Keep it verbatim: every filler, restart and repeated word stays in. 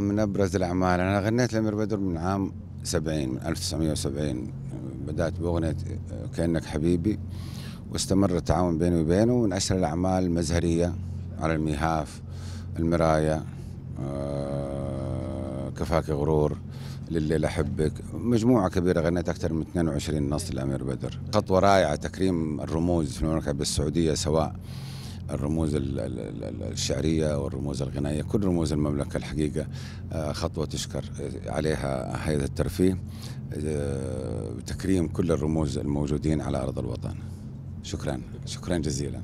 من أبرز الأعمال. أنا غنيت لأمير بدر من عام سبعين، من ألف وتسعمئة وسبعين بدأت بأغنية كأنك حبيبي، واستمر التعاون بيني وبينه. من أشهر الأعمال المزهرية، على الميهاف، المراية، كفاك غرور، لليل أحبك، مجموعة كبيرة. غنيت أكثر من اثنين وعشرين نص لأمير بدر. خطوة رائعة تكريم الرموز في المملكة السعودية، سواء الرموز الشعرية والرموز الغنائية، كل رموز المملكة الحقيقة خطوة تشكر عليها هيئة الترفيه، تكريم كل الرموز الموجودين على أرض الوطن. شكرا، شكرا جزيلا.